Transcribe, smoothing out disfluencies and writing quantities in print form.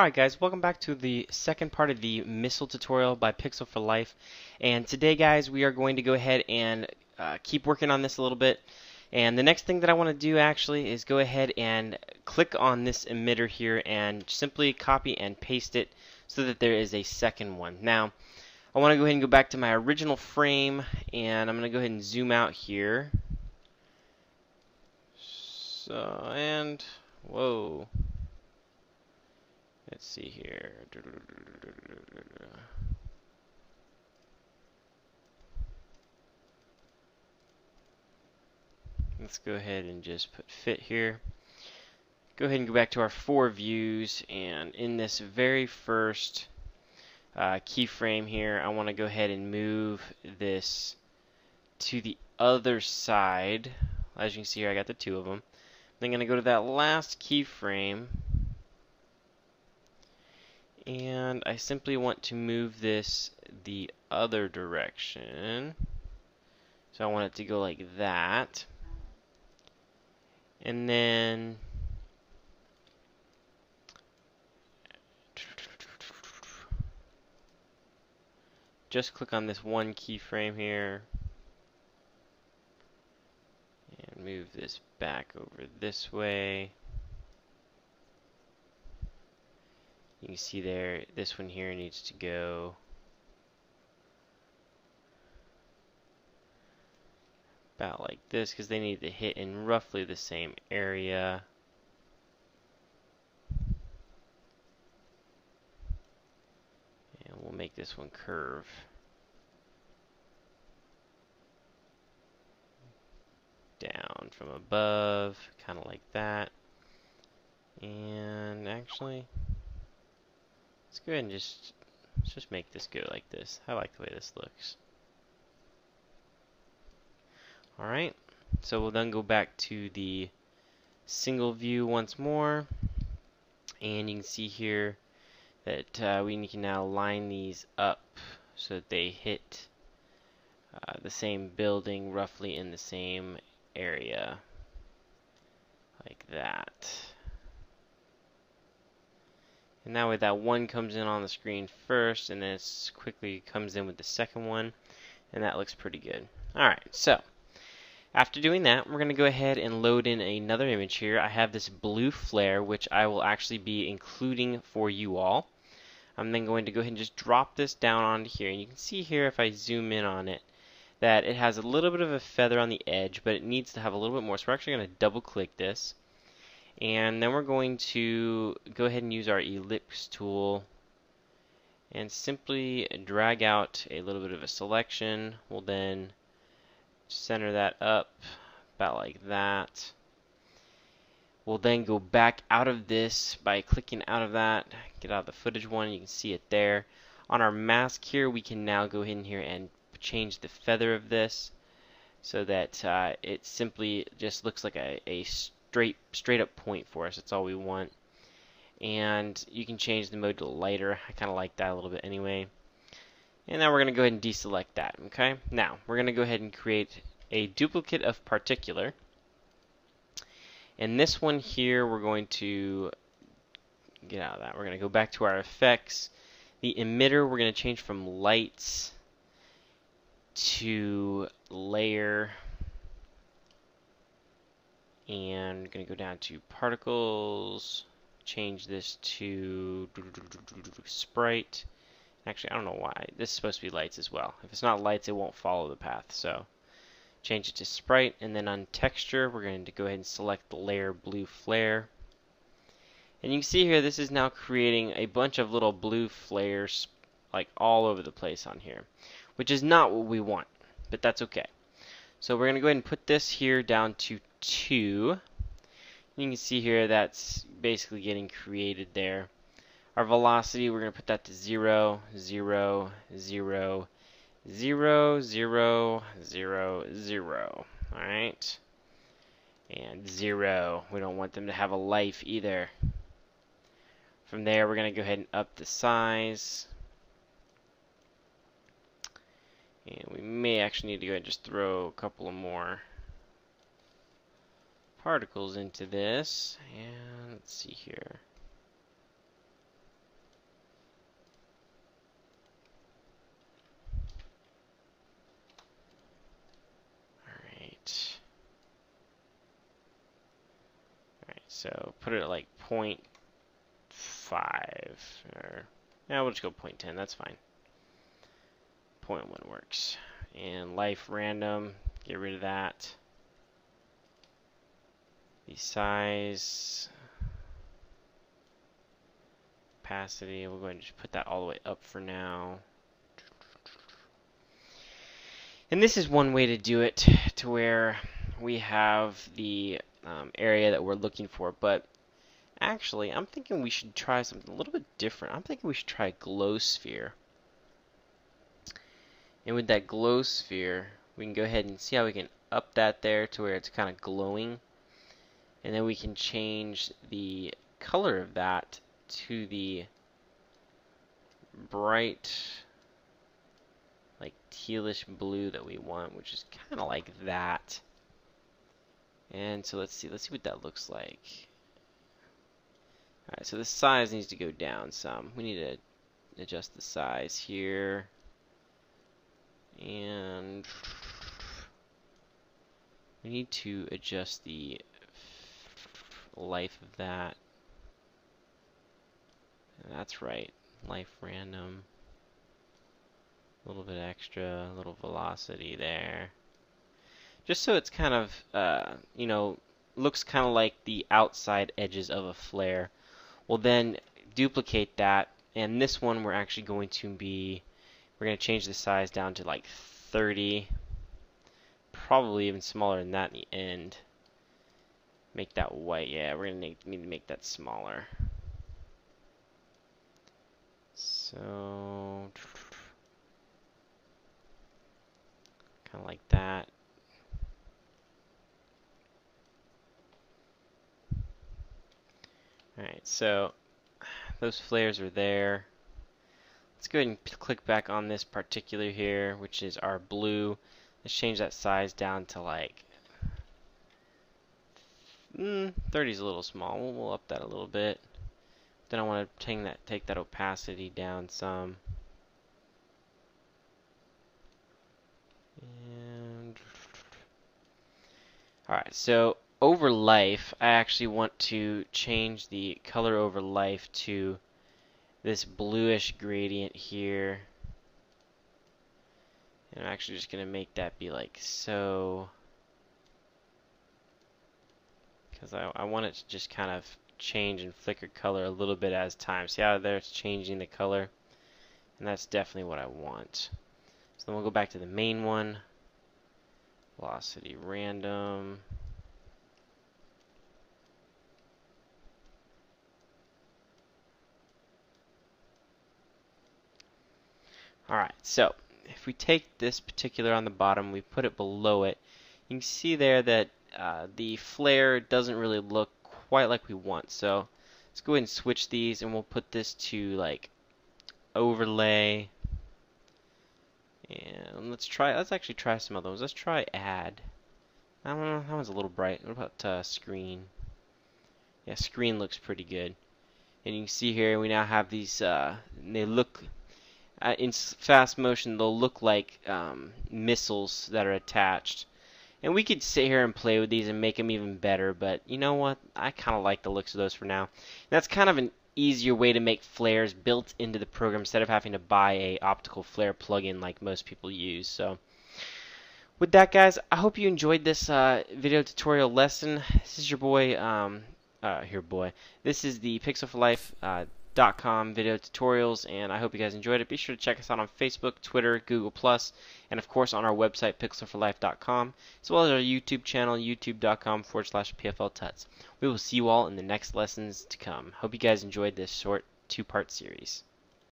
Alright guys, welcome back to the second part of the missile tutorial by Pixel for Life, and today guys we are going to go ahead and keep working on this a little bit. And the next thing that I want to do actually is go ahead and click on this emitter here and simply copy and paste it so that there is a second one. Now I want to go ahead and go back to my original frame, and I'm going to go ahead and zoom out here. So, and whoa. Let's see here. Let's go ahead and just put fit here. Go ahead and go back to our four views, and in this very first keyframe here, I want to go ahead and move this to the other side. As you can see here, I got the two of them. Then I'm going to go to that last keyframe, and I simply want to move this the other direction. So I want it to go like that. And then just click on this one keyframe here and move this back over this way. You can see there, this one here needs to go about like this because they need to hit in roughly the same area. And we'll make this one curve. Down from above, kind of like that. And actually, let's go ahead and just make this go like this. I like the way this looks. Alright, so we'll then go back to the single view once more, and you can see here that we can now line these up so that they hit the same building roughly in the same area, like that. And that way that one comes in on the screen first, and then it quickly comes in with the second one, and that looks pretty good. Alright, so after doing that, we're going to go ahead and load in another image here. I have this blue flare, which I will actually be including for you all. I'm then going to go ahead and just drop this down onto here, and you can see here if I zoom in on it that it has a little bit of a feather on the edge, but it needs to have a little bit more, so we're actually going to double click this. And then we're going to go ahead and use our ellipse tool and simply drag out a little bit of a selection. We'll then center that up about like that. We'll then go back out of this by clicking out of that, get out of the footage one, you can see it there. On our mask here, we can now go in here and change the feather of this so that it simply just looks like a straight up point for us. That's all we want. And you can change the mode to lighter. I kind of like that a little bit anyway. And now we're going to go ahead and deselect that. Okay. Now we're going to go ahead and create a duplicate of particular. And this one here, we're going to get out of that. We're going to go back to our effects. The emitter, we're going to change from lights to layer. And going to go down to particles, change this to sprite. Actually, I don't know why. This is supposed to be lights as well. If it's not lights, it won't follow the path. So change it to sprite. And then on texture, we're going to go ahead and select the layer blue flare. And you can see here, this is now creating a bunch of little blue flares like all over the place on here, which is not what we want, but that's okay. So we're going to go ahead and put this here down to 2. You can see here that's basically getting created there. Our velocity, we're going to put that to 0, 0, 0, 0, 0, 0, 0. All right. And 0. We don't want them to have a life either. From there, we're going to go ahead and up the size. And we may actually need to go ahead and just throw a couple of more particles into this, and let's see here. So put it at like 0.5 or now we'll just go 0.10. That's fine. 0.1 works. And life random. Get rid of that. The size, opacity. We'll go ahead and just put that all the way up for now. And this is one way to do it, to where we have the area that we're looking for. But actually, I'm thinking we should try something a little bit different. I'm thinking we should try glow sphere. And with that glow sphere, we can go ahead and see how we can up that there to where it's kind of glowing. And then we can change the color of that to the bright, like tealish blue that we want, which is kind of like that. And so let's see what that looks like. All right, so the size needs to go down some. We need to adjust the size here. And we need to adjust the life of that. That's right, life random. A little bit extra, a little velocity there. Just so it's kind of, you know, looks kind of like the outside edges of a flare. We'll then duplicate that, and this one we're actually going to be, we're going to change the size down to like 30. Probably even smaller than that in the end. Make that white, yeah, we're going to need to make that smaller. So, kind of like that. Alright, so those flares are there. Let's go ahead and click back on this particular here, which is our blue. Let's change that size down to like 30 is a little small. We'll up that a little bit. Then I want to take that opacity down some. And all right, so over life, I actually want to change the color over life to this bluish gradient here. And I'm actually just going to make that be like so, because I want it to just kind of change and flicker color a little bit as time. See how there it's changing the color? And that's definitely what I want. So then we'll go back to the main one. Velocity random. Alright, so if we take this particular on the bottom, we put it below it, you can see there that the flare doesn't really look quite like we want. So let's go ahead and switch these, and we'll put this to like overlay. And let's actually try some other ones. Let's try add. I don't know, that one's a little bright. What about screen? Yeah, screen looks pretty good. And you can see here we now have these. They look in fast motion. They'll look like missiles that are attached. And we could sit here and play with these and make them even better, but you know what? I kind of like the looks of those for now. And that's kind of an easier way to make flares built into the program instead of having to buy a optical flare plugin like most people use. So, with that, guys, I hope you enjoyed this video tutorial lesson. This is your boy, This is the pixelforlife.com video tutorials, and I hope you guys enjoyed it. Be sure to check us out on Facebook, Twitter, Google+, and of course on our website pixelforlife.com, as well as our YouTube channel, youtube.com/PFLTuts. We will see you all in the next lessons to come. Hope you guys enjoyed this short two-part series.